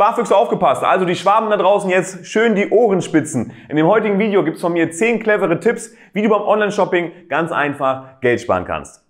Sparfüchse, aufgepasst, also die Schwaben da draußen jetzt schön die Ohren spitzen. In dem heutigen Video gibt es von mir 10 clevere Tipps, wie du beim Online-Shopping ganz einfach Geld sparen kannst.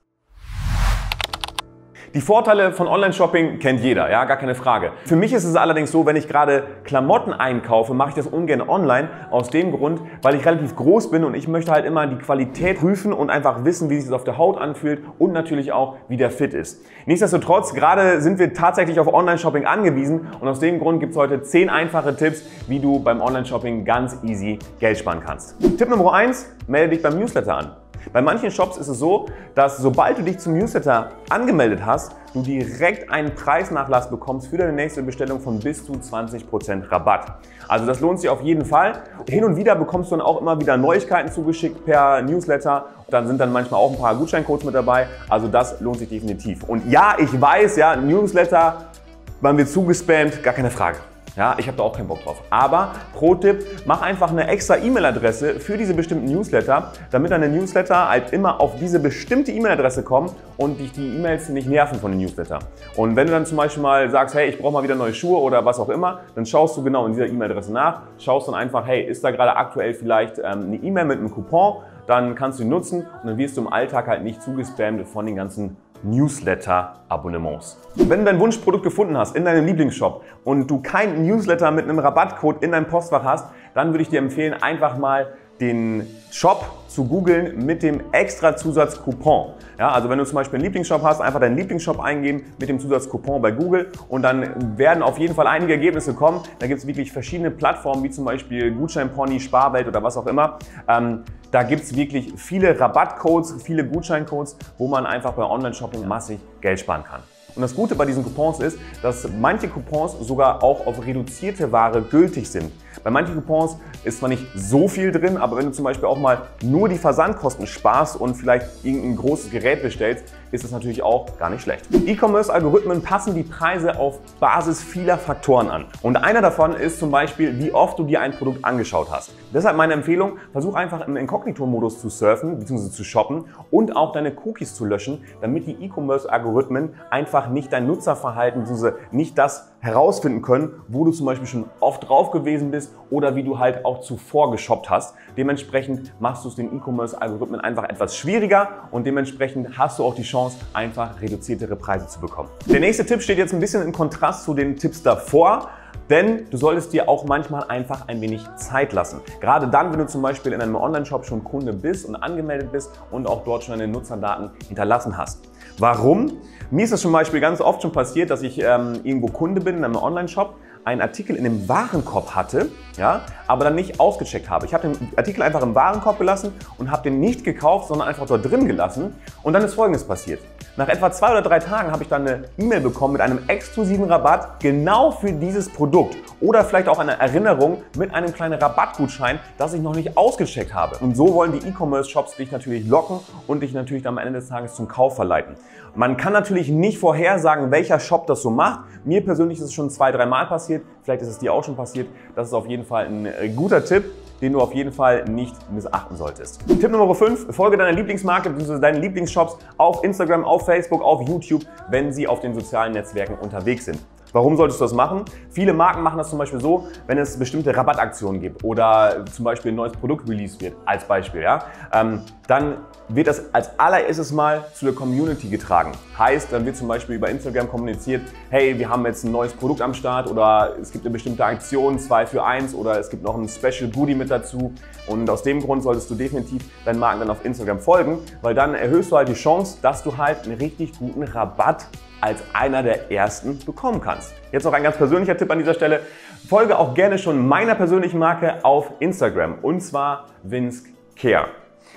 Die Vorteile von Online-Shopping kennt jeder, ja, gar keine Frage. Für mich ist es allerdings so, wenn ich gerade Klamotten einkaufe, mache ich das ungern online, aus dem Grund, weil ich relativ groß bin und ich möchte halt immer die Qualität prüfen und einfach wissen, wie sich das auf der Haut anfühlt und natürlich auch, wie der Fit ist. Nichtsdestotrotz, gerade sind wir tatsächlich auf Online-Shopping angewiesen und aus dem Grund gibt es heute 10 einfache Tipps, wie du beim Online-Shopping ganz easy Geld sparen kannst. Tipp Nummer 1, melde dich beim Newsletter an. Bei manchen Shops ist es so, dass sobald du dich zum Newsletter angemeldet hast, du direkt einen Preisnachlass bekommst für deine nächste Bestellung von bis zu 20% Rabatt. Also das lohnt sich auf jeden Fall. Hin und wieder bekommst du dann auch immer wieder Neuigkeiten zugeschickt per Newsletter. Dann sind dann manchmal auch ein paar Gutscheincodes mit dabei. Also das lohnt sich definitiv. Und ja, ich weiß, ja, Newsletter, man wird zugespammt, gar keine Frage. Ja, ich habe da auch keinen Bock drauf. Aber Pro-Tipp, mach einfach eine extra E-Mail-Adresse für diese bestimmten Newsletter, damit deine Newsletter halt immer auf diese bestimmte E-Mail-Adresse kommen und dich die E-Mails nicht nerven von den Newsletter. Und wenn du dann zum Beispiel mal sagst, hey, ich brauche mal wieder neue Schuhe oder was auch immer, dann schaust du genau in dieser E-Mail-Adresse nach, schaust dann einfach, hey, ist da gerade aktuell vielleicht eine E-Mail mit einem Coupon, dann kannst du ihn nutzen und dann wirst du im Alltag halt nicht zugespammt von den ganzen Newsletter-Abonnements. Wenn du dein Wunschprodukt gefunden hast in deinem Lieblingsshop und du keinen Newsletter mit einem Rabattcode in deinem Postfach hast, dann würde ich dir empfehlen, einfach mal den Shop zu googeln mit dem extra Zusatzcoupon. Ja, also wenn du zum Beispiel einen Lieblingsshop hast, einfach deinen Lieblingsshop eingeben mit dem Zusatzcoupon bei Google und dann werden auf jeden Fall einige Ergebnisse kommen. Da gibt es wirklich verschiedene Plattformen wie zum Beispiel Gutscheinpony, Sparwelt oder was auch immer. Da gibt es wirklich viele Rabattcodes, viele Gutscheincodes, wo man einfach bei Online-Shopping massig Geld sparen kann. Und das Gute bei diesen Coupons ist, dass manche Coupons sogar auch auf reduzierte Ware gültig sind. Bei manchen Coupons ist zwar nicht so viel drin, aber wenn du zum Beispiel auch mal nur die Versandkosten sparst und vielleicht irgendein großes Gerät bestellst, ist das natürlich auch gar nicht schlecht. E-Commerce-Algorithmen passen die Preise auf Basis vieler Faktoren an. Und einer davon ist zum Beispiel, wie oft du dir ein Produkt angeschaut hast. Deshalb meine Empfehlung, versuch einfach im Inkognito-Modus zu surfen bzw. zu shoppen und auch deine Cookies zu löschen, damit die E-Commerce-Algorithmen einfach nicht dein Nutzerverhalten bzw. nicht das herausfinden können, wo du zum Beispiel schon oft drauf gewesen bist oder wie du halt auch zuvor geshoppt hast. Dementsprechend machst du es den E-Commerce-Algorithmen einfach etwas schwieriger und dementsprechend hast du auch die Chance, einfach reduziertere Preise zu bekommen. Der nächste Tipp steht jetzt ein bisschen im Kontrast zu den Tipps davor. Denn du solltest dir auch manchmal einfach ein wenig Zeit lassen. Gerade dann, wenn du zum Beispiel in einem Online-Shop schon Kunde bist und angemeldet bist und auch dort schon deine Nutzerdaten hinterlassen hast. Warum? Mir ist es zum Beispiel ganz oft schon passiert, dass ich irgendwo Kunde bin in einem Online-Shop, einen Artikel in dem Warenkorb hatte, ja, aber dann nicht ausgecheckt habe. Ich habe den Artikel einfach im Warenkorb gelassen und habe den nicht gekauft, sondern einfach dort drin gelassen. Und dann ist Folgendes passiert. Nach etwa 2 oder 3 Tagen habe ich dann eine E-Mail bekommen mit einem exklusiven Rabatt genau für dieses Produkt oder vielleicht auch eine Erinnerung mit einem kleinen Rabattgutschein, das ich noch nicht ausgecheckt habe. Und so wollen die E-Commerce-Shops dich natürlich locken und dich natürlich am Ende des Tages zum Kauf verleiten. Man kann natürlich nicht vorhersagen, welcher Shop das so macht. Mir persönlich ist es schon 2, 3 Mal passiert, vielleicht ist es dir auch schon passiert. Das ist auf jeden Fall ein guter Tipp, den du auf jeden Fall nicht missachten solltest. Tipp Nummer 5, folge deiner Lieblingsmarke bzw. deinen Lieblingsshops auf Instagram, auf Facebook, auf YouTube, wenn sie auf den sozialen Netzwerken unterwegs sind. Warum solltest du das machen? Viele Marken machen das zum Beispiel so, wenn es bestimmte Rabattaktionen gibt oder zum Beispiel ein neues Produkt released wird, als Beispiel, ja, dann wird das als allererstes mal zu der Community getragen. Heißt, dann wird zum Beispiel über Instagram kommuniziert, hey, wir haben jetzt ein neues Produkt am Start oder es gibt eine bestimmte Aktion, 2 für 1 oder es gibt noch ein Special Goodie mit dazu. Und aus dem Grund solltest du definitiv deinen Marken dann auf Instagram folgen, weil dann erhöhst du halt die Chance, dass du halt einen richtig guten Rabatt als einer der ersten bekommen kannst. Jetzt noch ein ganz persönlicher Tipp an dieser Stelle. Folge auch gerne schon meiner persönlichen Marke auf Instagram und zwar Vinsk Care.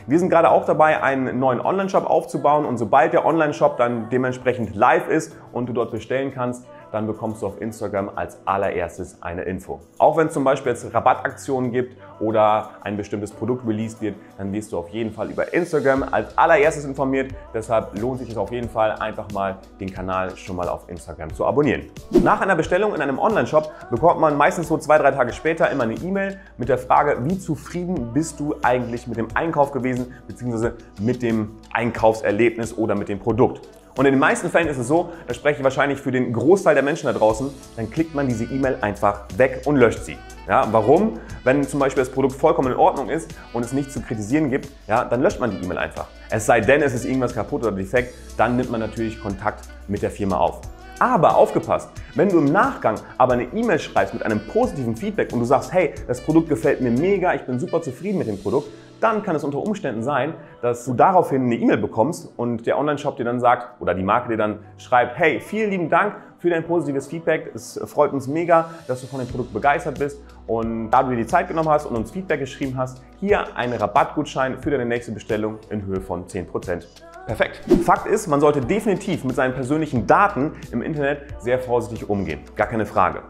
Wir sind gerade auch dabei, einen neuen Online-Shop aufzubauen und sobald der Online-Shop dann dementsprechend live ist und du dort bestellen kannst, dann bekommst du auf Instagram als allererstes eine Info. Auch wenn es zum Beispiel jetzt Rabattaktionen gibt oder ein bestimmtes Produkt released wird, dann wirst du auf jeden Fall über Instagram als allererstes informiert. Deshalb lohnt sich es auf jeden Fall, einfach mal den Kanal schon mal auf Instagram zu abonnieren. Nach einer Bestellung in einem Online-Shop bekommt man meistens so 2, 3 Tage später immer eine E-Mail mit der Frage, wie zufrieden bist du eigentlich mit dem Einkauf gewesen, beziehungsweise mit dem Einkaufserlebnis oder mit dem Produkt. Und in den meisten Fällen ist es so, da spreche ich wahrscheinlich für den Großteil der Menschen da draußen, dann klickt man diese E-Mail einfach weg und löscht sie. Ja, warum? Wenn zum Beispiel das Produkt vollkommen in Ordnung ist und es nichts zu kritisieren gibt, ja, dann löscht man die E-Mail einfach. Es sei denn, es ist irgendwas kaputt oder defekt, dann nimmt man natürlich Kontakt mit der Firma auf. Aber aufgepasst, wenn du im Nachgang aber eine E-Mail schreibst mit einem positiven Feedback und du sagst, hey, das Produkt gefällt mir mega, ich bin super zufrieden mit dem Produkt, dann kann es unter Umständen sein, dass du daraufhin eine E-Mail bekommst und der Online-Shop dir dann sagt oder die Marke dir dann schreibt, hey, vielen lieben Dank für dein positives Feedback, es freut uns mega, dass du von dem Produkt begeistert bist und da du dir die Zeit genommen hast und uns Feedback geschrieben hast, hier einen Rabattgutschein für deine nächste Bestellung in Höhe von 10%. Perfekt. Fakt ist, man sollte definitiv mit seinen persönlichen Daten im Internet sehr vorsichtig umgehen. Gar keine Frage.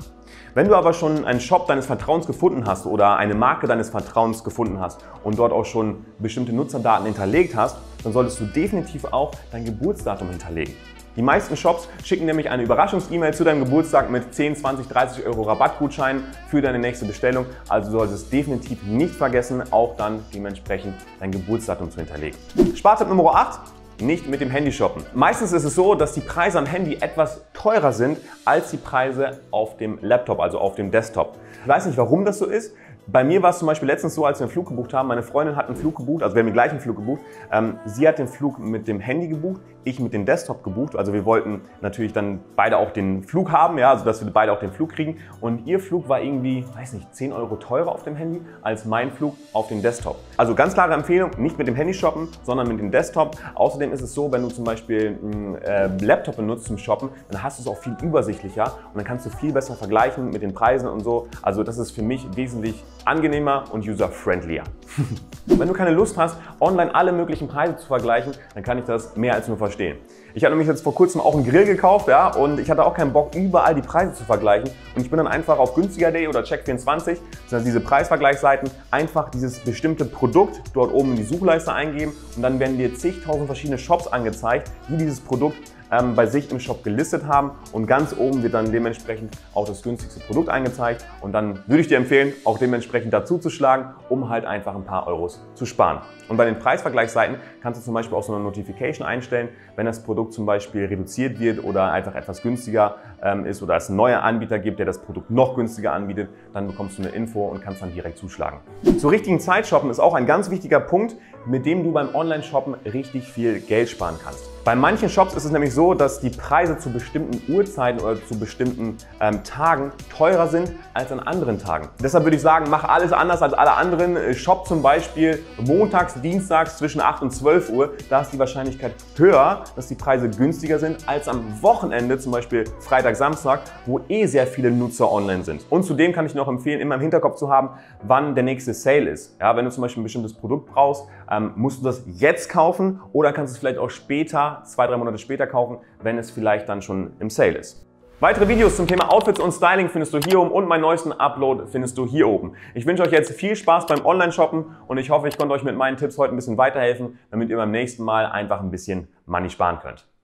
Wenn du aber schon einen Shop deines Vertrauens gefunden hast oder eine Marke deines Vertrauens gefunden hast und dort auch schon bestimmte Nutzerdaten hinterlegt hast, dann solltest du definitiv auch dein Geburtsdatum hinterlegen. Die meisten Shops schicken nämlich eine Überraschungs-E-Mail zu deinem Geburtstag mit 10, 20, 30 Euro Rabattgutscheinen für deine nächste Bestellung. Also du solltest definitiv nicht vergessen, auch dann dementsprechend dein Geburtsdatum zu hinterlegen. Spartipp Nummer 8. Nicht mit dem Handy shoppen. Meistens ist es so, dass die Preise am Handy etwas teurer sind als die Preise auf dem Laptop, also auf dem Desktop. Ich weiß nicht, warum das so ist. Bei mir war es zum Beispiel letztens so, als wir einen Flug gebucht haben. Meine Freundin hat einen Flug gebucht, also wir haben den gleichen Flug gebucht. Sie hat den Flug mit dem Handy gebucht, ich mit dem Desktop gebucht. Also wir wollten natürlich dann beide auch den Flug haben, ja, also dass wir beide auch den Flug kriegen. Und ihr Flug war irgendwie, weiß nicht, 10 Euro teurer auf dem Handy als mein Flug auf dem Desktop. Also ganz klare Empfehlung, nicht mit dem Handy shoppen, sondern mit dem Desktop. Außerdem ist es so, wenn du zum Beispiel einen Laptop benutzt zum Shoppen, dann hast du es auch viel übersichtlicher und dann kannst du viel besser vergleichen mit den Preisen und so. Also das ist für mich wesentlich angenehmer und user-friendlier. Wenn du keine Lust hast, online alle möglichen Preise zu vergleichen, dann kann ich das mehr als nur verstehen. Ich habe nämlich jetzt vor kurzem auch einen Grill gekauft, ja, und ich hatte auch keinen Bock, überall die Preise zu vergleichen. Und ich bin dann einfach auf günstiger.de oder Check24, also diese Preisvergleichsseiten, einfach dieses bestimmte Produkt dort oben in die Suchleiste eingeben und dann werden dir zigtausend verschiedene Shops angezeigt, die dieses Produkt bei sich im Shop gelistet haben und ganz oben wird dann dementsprechend auch das günstigste Produkt angezeigt und dann würde ich dir empfehlen, auch dementsprechend dazu zu schlagen, um halt einfach ein paar Euros zu sparen. Und bei den Preisvergleichsseiten kannst du zum Beispiel auch so eine Notification einstellen, wenn das Produkt zum Beispiel reduziert wird oder einfach etwas günstiger ist oder es einen neuen Anbieter gibt, der das Produkt noch günstiger anbietet, dann bekommst du eine Info und kannst dann direkt zuschlagen. Zur richtigen Zeit shoppen ist auch ein ganz wichtiger Punkt, mit dem du beim Online-Shoppen richtig viel Geld sparen kannst. Bei manchen Shops ist es nämlich so, dass die Preise zu bestimmten Uhrzeiten oder zu bestimmten Tagen teurer sind als an anderen Tagen. Deshalb würde ich sagen, mach alles anders als alle anderen. Shop zum Beispiel montags, dienstags zwischen 8 und 12 Uhr. Da ist die Wahrscheinlichkeit höher, dass die Preise günstiger sind als am Wochenende, zum Beispiel Freitag, Samstag, wo eh sehr viele Nutzer online sind. Und zudem kann ich noch empfehlen, immer im Hinterkopf zu haben, wann der nächste Sale ist. Ja, wenn du zum Beispiel ein bestimmtes Produkt brauchst, musst du das jetzt kaufen oder kannst du es vielleicht auch später, 2-3 Monate später kaufen, wenn es vielleicht dann schon im Sale ist. Weitere Videos zum Thema Outfits und Styling findest du hier oben und meinen neuesten Upload findest du hier oben. Ich wünsche euch jetzt viel Spaß beim Online-Shoppen und ich hoffe, ich konnte euch mit meinen Tipps heute ein bisschen weiterhelfen, damit ihr beim nächsten Mal einfach ein bisschen Money sparen könnt.